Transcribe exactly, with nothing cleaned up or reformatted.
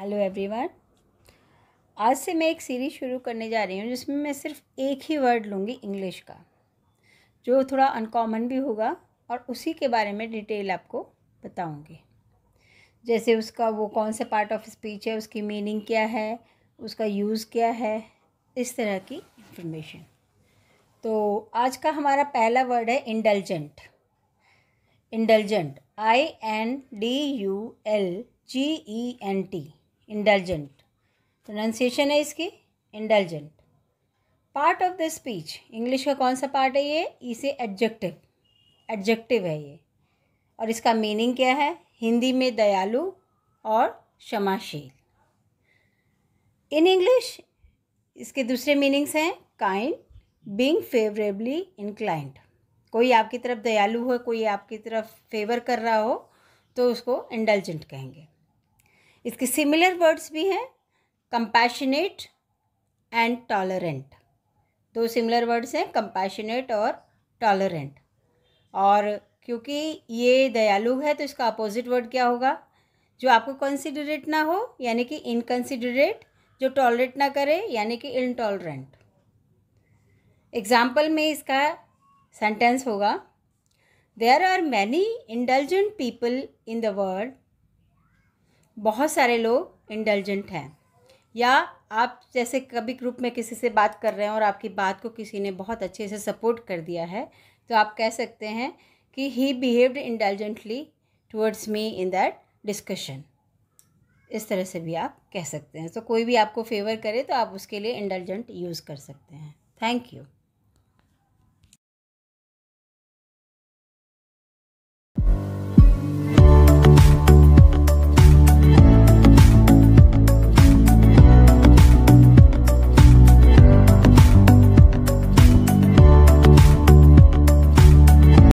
Hello everyone, आज से मैं एक सीरीज़ शुरू करने जा रही हूँ जिसमें मैं सिर्फ एक ही वर्ड लूँगी इंग्लिश का, जो थोड़ा अनकॉमन भी होगा और उसी के बारे में डिटेल आपको बताऊँगी। जैसे उसका वो कौन सा पार्ट ऑफ स्पीच है, उसकी मीनिंग क्या है, उसका यूज़ क्या है, इस तरह की इंफॉर्मेशन। तो आज का हमारा पहला वर्ड है indulgent. Indulgent, I N D U L G E N T, indulgent pronunciation है इसकी, indulgent. Part of the speech, English का कौन सा पार्ट है ये, इसे एडजेक्टिव एडजेक्टिव है ये। और इसका मीनिंग क्या है, हिंदी में दयालु और क्षमाशील। इन इंग्लिश इसके दूसरे मीनिंग्स हैं काइंड, बीइंग फेवरेबली इंक्लाइंड। कोई आपकी तरफ दयालु हो, कोई आपकी तरफ फेवर कर रहा हो तो उसको इंडल्जेंट कहेंगे। इसके सिमिलर वर्ड्स भी हैं कंपैशनेट एंड टॉलरेंट। दो सिमिलर वर्ड्स हैं कंपैशनेट और टॉलरेंट। और क्योंकि ये दयालु है तो इसका अपोजिट वर्ड क्या होगा, जो आपको कंसिडरेट ना हो यानी कि इनकंसिडरेट, जो टॉलरेट ना करे यानी कि इनटॉलरेंट। एग्जाम्पल में इसका सेंटेंस होगा, there are many indulgent people in the world, बहुत सारे लोग इंडल्जेंट हैं। या आप जैसे कभी ग्रुप में किसी से बात कर रहे हैं और आपकी बात को किसी ने बहुत अच्छे से सपोर्ट कर दिया है तो आप कह सकते हैं कि he behaved indulgently towards me in that discussion. इस तरह से भी आप कह सकते हैं। तो कोई भी आपको फेवर करे तो आप उसके लिए इंडल्जेंट यूज़ कर सकते हैं। Thank you.